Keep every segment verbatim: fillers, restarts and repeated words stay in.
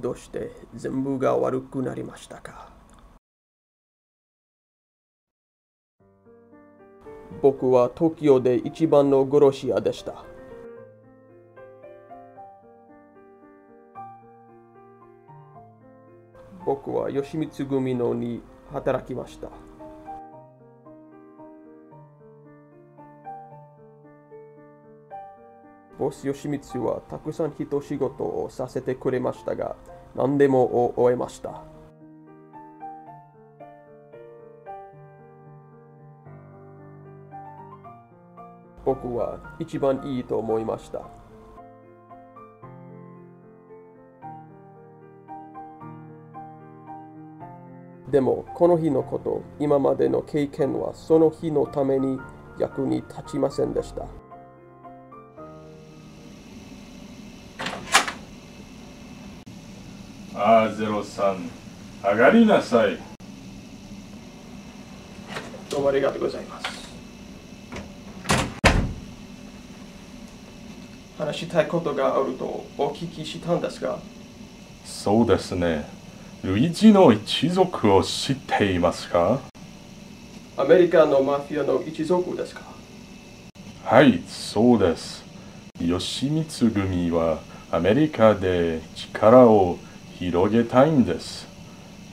どうして全部が悪くなりましたか？僕は東京で一番の殺し屋でした。僕は吉光組のに働きました。ボス吉光はたくさん人仕事をさせてくれましたが、何でも終えました。僕は一番いいと思いました。でもこの日のこと、今までの経験はその日のために役に立ちませんでした。ああ、ゼロさん、上がりなさい。どうもありがとうございます。話したいことがあるとお聞きしたんですが。そうですね。ルイージの一族を知っていますか？アメリカのマフィアの一族ですか？はい、そうです。吉光組はアメリカで力を広げたいんです。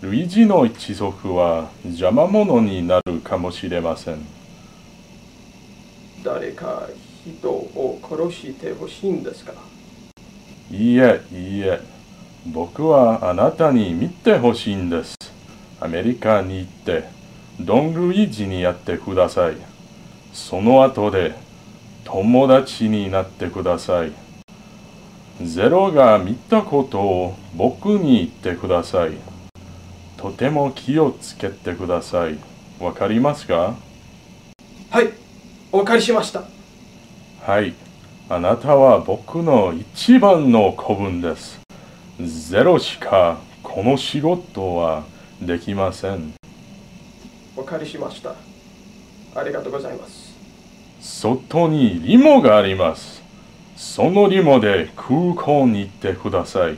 ルイージの一族は邪魔者になるかもしれません。誰か人を殺してほしいんですか？いいえ、いいえ。僕はあなたに見てほしいんです。アメリカに行って、ドン・ルイージにやってください。その後で、友達になってください。ゼロが見たことを僕に言ってください。とても気をつけてください。わかりますか？はい、お借りしました。はい、あなたは僕の一番の子分です。ゼロしかこの仕事はできません。お借りしました。ありがとうございます。外にリモがあります。そのリモで空港に行ってください。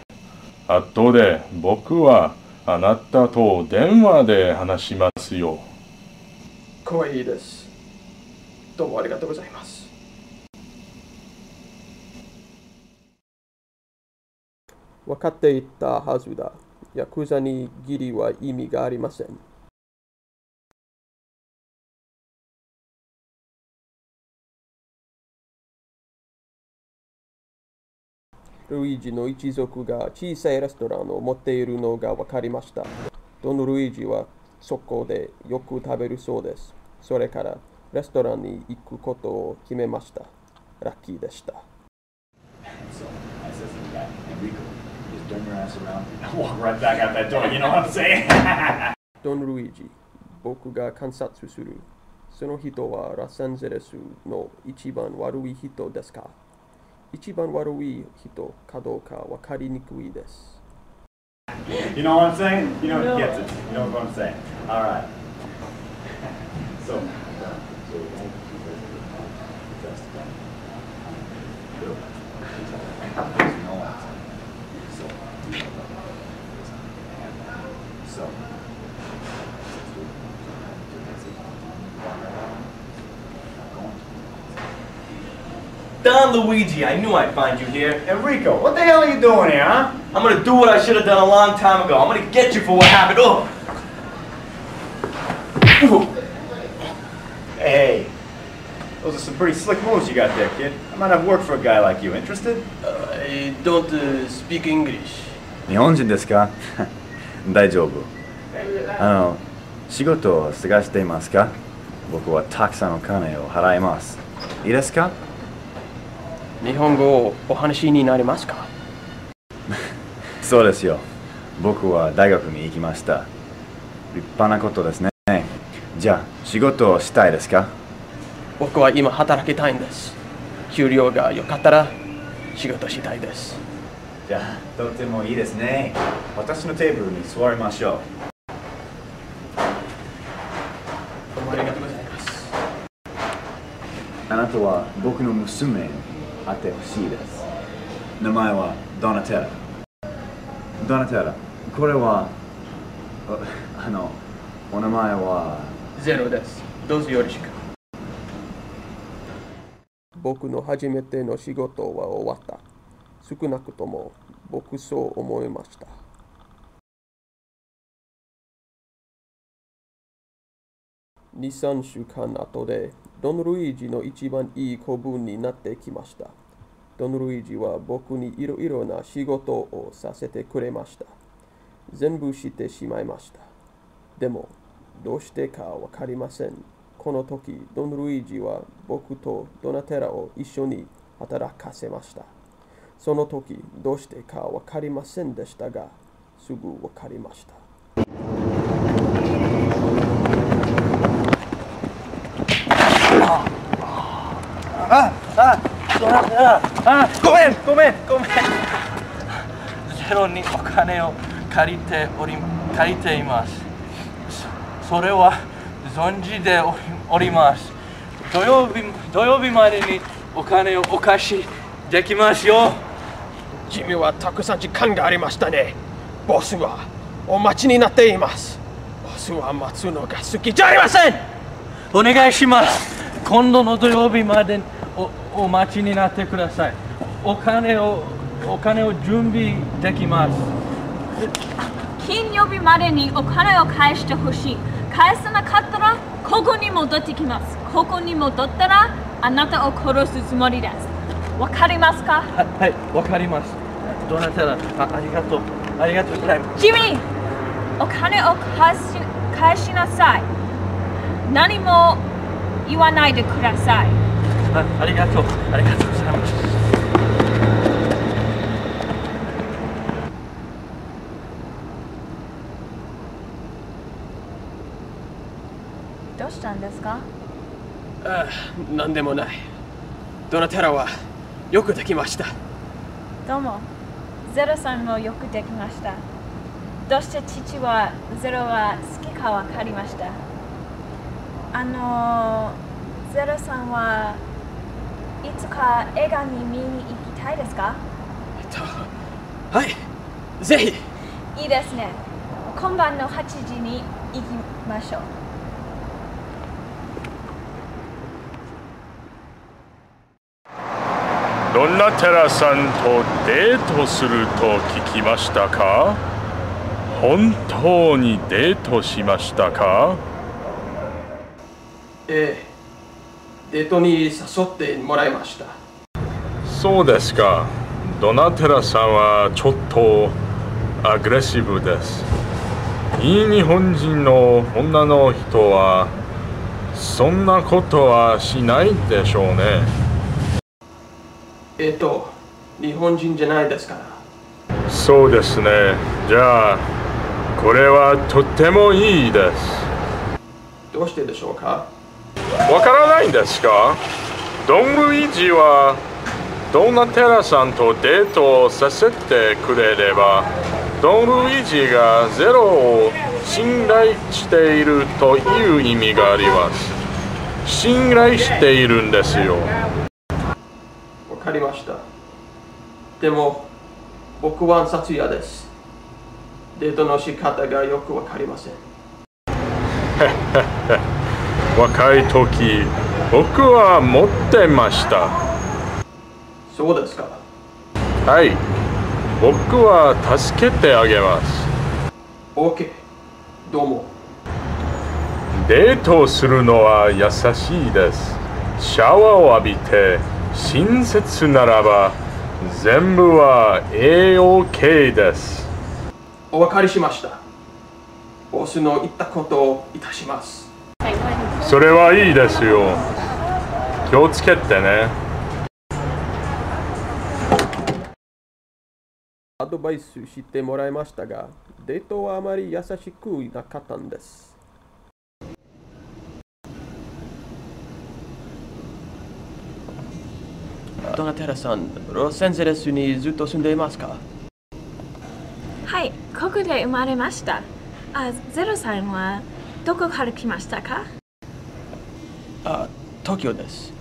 あとで僕はあなたと電話で話しますよ。光栄です。どうもありがとうございます。分かっていたはずだ。ヤクザに義理は意味がありません。ルイージの一族が小さいレストランを持っているのが分かりました。ドン・ルイージはそこでよく食べるそうです。それからレストランに行くことを決めました。ラッキーでした。ドン・ルイージ、僕が観察する。その人はロサンゼルスの一番悪い人ですか？一番悪い人かどうかわかりにくいです。You know what I'm saying? You know what gets it. You know what I'm saying? All right. So, Don Luigi, I knew I'd find you here. Enrico, what the hell are you doing here, huh? I'm gonna do what I should have done a long time ago. I'm gonna get you for what happened. Oh. Hey, those are some pretty slick moves you got there, kid. I might have worked for a guy like you. Interested? Uh, I don't uh, speak English. 日本人ですか？大丈夫。あの、仕事を探していますか？僕はたくさんお金を払います。いいですか？日本語をお話になりますか？そうですよ。僕は大学に行きました。立派なことですね。じゃあ、仕事をしたいですか？僕は今働きたいんです。給料が良かったら仕事したいです。じゃあ、とてもいいですね。私のテーブルに座りましょう。どうもありがとうございます。あなたは僕の娘。あってほしいです。名前はドナテラ。ドナテラ。これはあのお名前はゼロです。どうぞよろしく。僕の初めての仕事は終わった。少なくとも僕そう思いました。に、さんしゅうかん後で、ドン・ルイージの一番いい子分になってきました。ドン・ルイージは僕にいろいろな仕事をさせてくれました。全部してしまいました。でも、どうしてかわかりません。この時、ドン・ルイージは僕とドナテラを一緒に働かせました。その時、どうしてかわかりませんでしたが、すぐわかりました。ああドナテラ、あごめん、ごめん、ごめん。ゼロにお金を借りており、借りています。そ, それは存じでお り, おります。土曜日、土曜日までにお金をお貸しできますよ。君はたくさん時間がありましたね。ボスはお待ちになっています。ボスは待つのが好きじゃありません。お願いします。今度の土曜日まで お, お待ちになってください。お金をお金を準備できます。金曜日までにお金を返してほしい。返さなかったらここに戻ってきます。ここに戻ったらあなたを殺すつもりです。わかりますか？は、はい、わかります。どなたら あ, ありがとう。ありがとうございます。ジミー、お金を返し、返しなさい。何も言わないでください。あ、ありがとう。ありがとうございます。どうしたんですか？ああ、なんでもない。ドナテラはよくできました。どうも。ゼロさんもよくできました。どうして父はゼロは好きかわかりました。あのゼロさんはいつか映画に見に行きたいですか？えっと、はい、ぜひ。いいですね。今晩のはちじに行きましょう。ドナテラさんとデートすると聞きましたか？本当にデートしましたか？ええ、デートに誘ってもらいました。そうですか。ドナテラさんはちょっとアグレッシブです。いい日本人の女の人はそんなことはしないでしょうね。えっと日本人じゃないですから。そうですね。じゃあこれはとってもいいです。どうしてでしょうか？わからないんですか？ドン・ルイージはドナテラさんとデートをさせてくれれば、ドン・ルイージがゼロを信頼しているという意味があります。信頼しているんですよ。わかりました。でも僕は暗殺屋です。デートの仕方がよくわかりません。若い時、僕は持ってました。そうですか。はい、僕は助けてあげます。OK、どうも。デートをするのは優しいです。シャワーを浴びて、親切ならば、全部は エーオーケー です。お分かりしました。ボスの言ったことをいたします。それはいいですよ。気をつけてね。アドバイスしてもらいましたが、デートはあまり優しくなかったんです。ドナテラさん、ロサンゼルスにずっと住んでいますか？はい、ここで生まれました。あ、ゼロさんはどこから来ましたか？あ、東京です。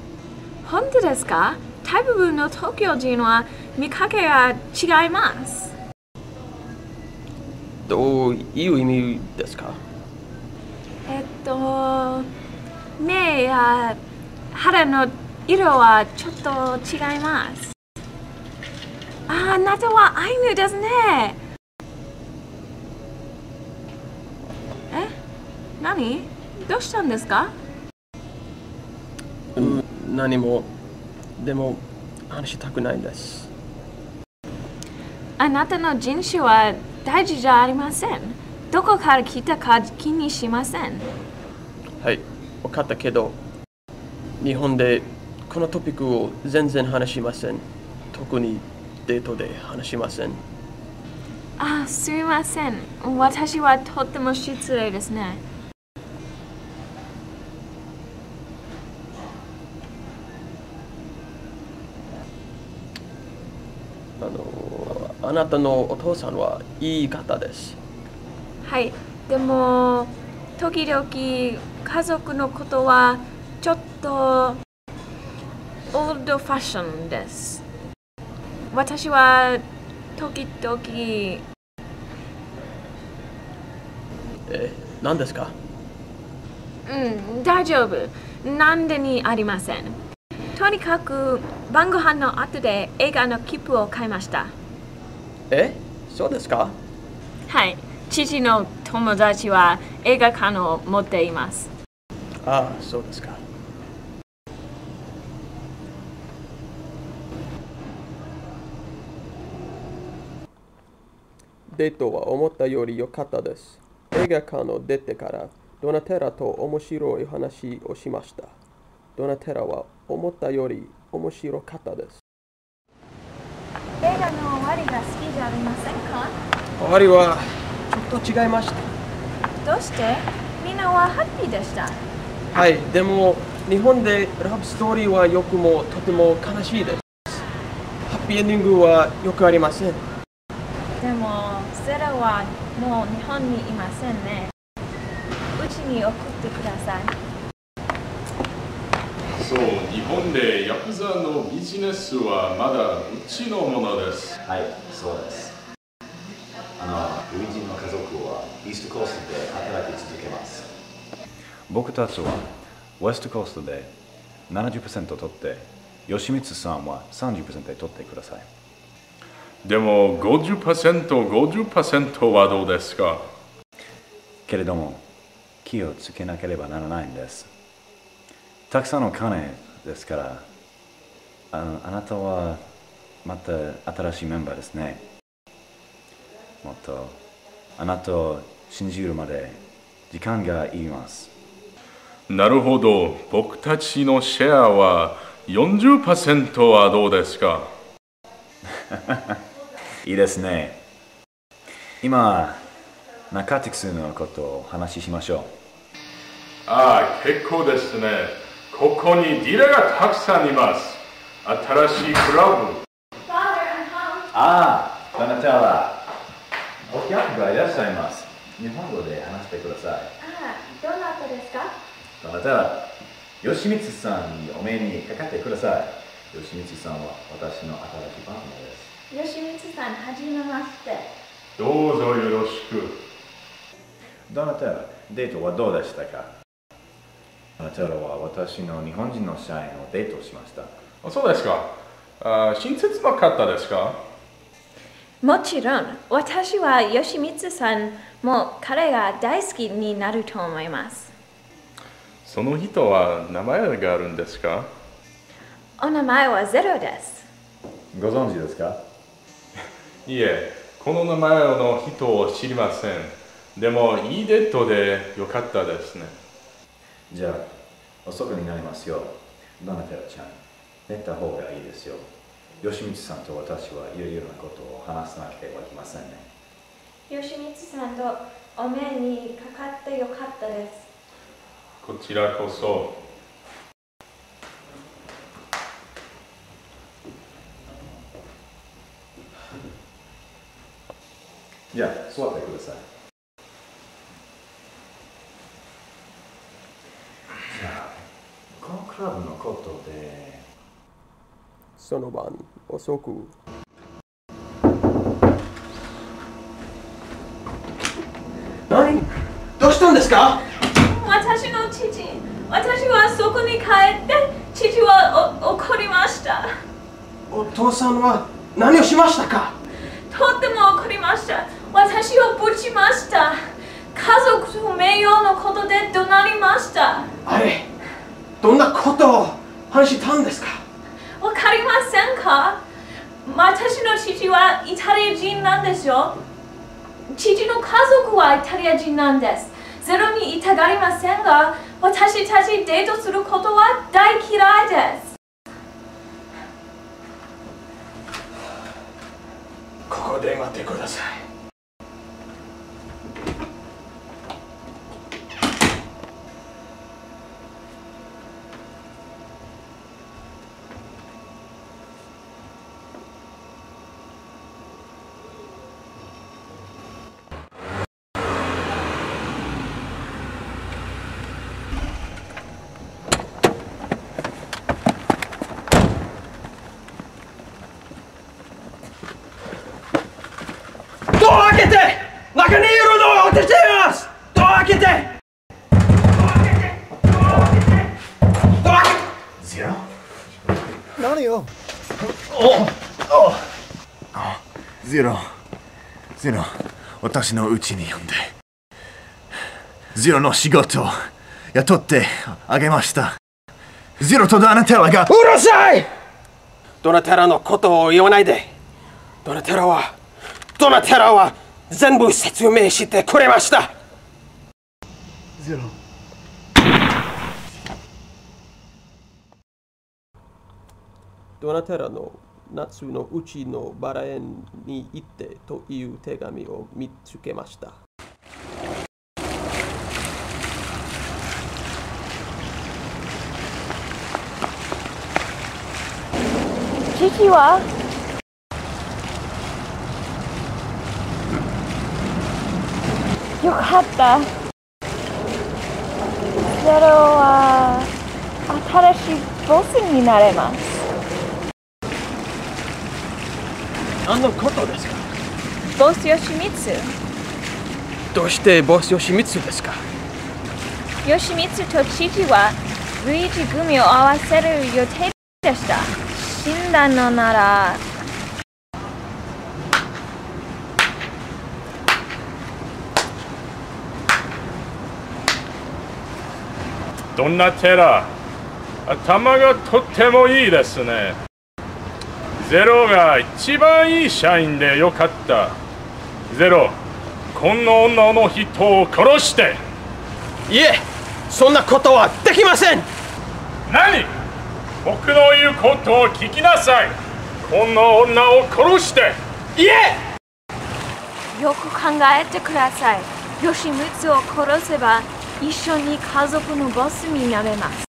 本当ですか？大部分の東京人は見かけが違います。どういう意味ですか？えっと、目や肌の色はちょっと違います。あなたはアイヌですね。え、何？どうしたんですか？うん、何も。でも、話したくないです。あなたの人種は大事じゃありません。どこから来たか気にしません。はい、分かったけど、日本でこのトピックを全然話しません。特にデートで話しません。あ、すみません。私はとっても失礼ですね。あの、あなたのお父さんはいい方です。はい、でも時々家族のことはちょっとオールドファッションです。私は時々え、何ですか？うん、大丈夫。何でにありません。とにかく晩ご飯の後で映画の切符を買いました。え、そうですか？はい。父の友達は映画館を持っています。ああ、そうですか。デートは思ったより良かったです。映画館を出てからドナテラと面白い話をしました。ドナテラは思ったより面白かったです。映画の終わりが好きじゃありませんか？終わりはちょっと違いました。どうして？みんなはハッピーでした。はい、でも日本でラブストーリーはよくもとても悲しいです。ハッピーエンディングはよくありません。でもセラはもう日本にいませんね。うちに送ってください。そう、日本でヤクザのビジネスはまだうちのものです。はい、そうです。あの、友人の家族はイーストコーストで働き続けます。僕たちはウェストコーストで ななじゅっパーセント 取って、吉光さんは さんじゅっパーセント で取ってください。でも ごじゅっパーセント、ごじゅっパーセント はどうですか？けれども、気をつけなければならないんです。たくさんの金ですから、あの、あなたはまた新しいメンバーですね。もっとあなたを信じるまで時間がいります。なるほど。僕たちのシェアは よんじゅっパーセント はどうですか？いいですね。今ナカティクスのことをお話ししましょう。ああ、結構ですね。ここにディラがたくさんいます。新しいクラブ。ああ、ドナテラ。お客がいらっしゃいます。日本語で話してください。ああ、どなたですか？ドナテラ。吉光さんにお目にかかってください。吉光さんは私の新しいパートナーです。吉光さん、はじめまして。どうぞよろしく。ドナテラ、デートはどうでしたか？ドナテラは私の日本人の社員をデートしました。あ、そうですか。あ、親切な方ですか？もちろん、私は吉光さんも彼が大好きになると思います。その人は名前があるんですか？お名前はゼロです。ご存知ですか？いえ、この名前の人を知りません。でも、いいデートでよかったですね。じゃあ、遅くになりますよ。ドナテラちゃん、寝た方がいいですよ。吉光さんと私はいろいろなことを話さなければいけませんね。吉光さんとお目にかかってよかったです。こちらこそ。じゃあ、座ってください。クラブのことで。その晩遅く。何？どうしたんですか？私の父、私はそこに帰って、父はお怒りました。お父さんは何をしましたか？とっても怒りました。私をぶちました。家族と名誉のことで怒鳴りました。あれ、どんなことを話したんですか？わかりませんか？私の父はイタリア人なんですよ。父の家族はイタリア人なんです。ゼロに痛がりませんが、私たちデートすることは大嫌いです。ここで待ってください。ゼロ、ゼロ、私の家に呼んで、ゼロの仕事を雇ってあげました。ゼロとドナテラが、うるさい！ドナテラのことを言わないで。ドナテラは、ドナテラは全部説明してくれました。ゼロ。ドナテラの夏のうちのバラ園に行ってという手紙を見つけました。父はよかった。ゼロは新しいボスになれます。何のことですか？ボスヨシミツ。どうしてボスヨシミツですか？ヨシミツと知事はルイージ組を合わせる予定でした。死んだのならドナテラ、頭がとってもいいですね。ゼロが一番いい社員でよかった。ゼロ、この女の人を殺して。いえ、そんなことはできません。何？僕の言うことを聞きなさい。この女を殺して。いえ！よく考えてください。ヨシミツを殺せば、一緒に家族のボスになれます。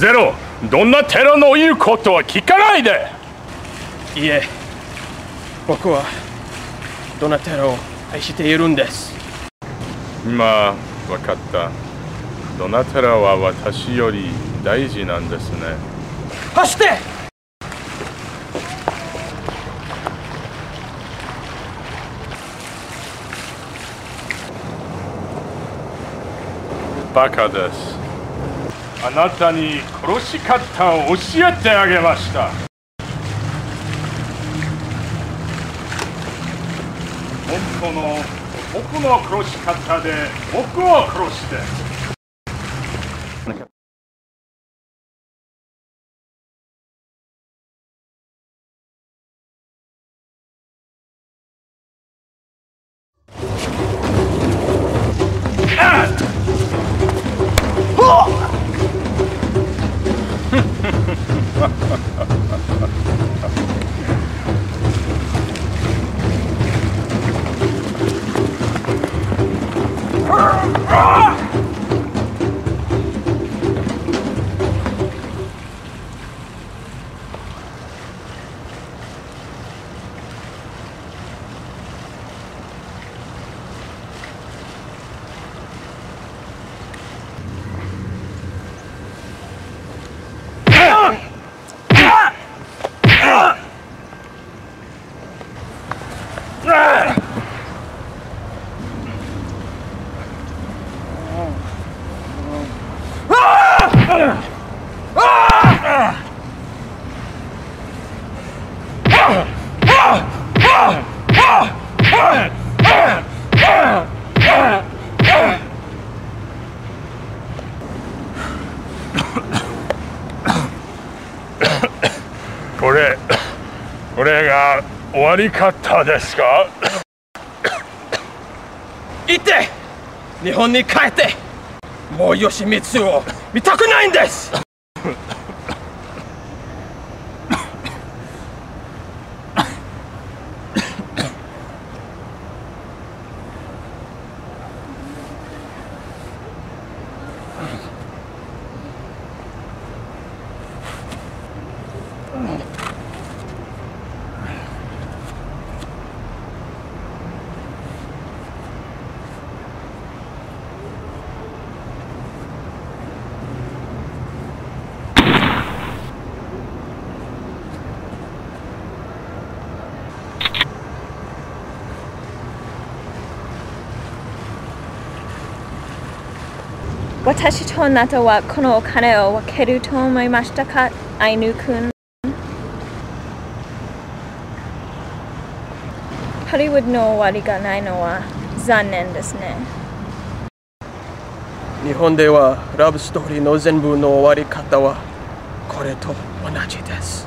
ゼロ、ドナテラの言うことは聞かないで。いえ、僕はドナテラを愛しているんです。今、わかった。ドナテラは私より大事なんですね。走って！バカです。あなたに殺し方を教えてあげました。この僕の殺し方で僕を殺して。これ、これが終わり方ですか？行って日本に帰ってもう吉光を見たくないんです。私とあなたはこのお金を分けると思いましたか、アイヌ君。ハリウッドの終わりがないのは残念ですね。日本ではラブストーリーの全部の終わり方はこれと同じです。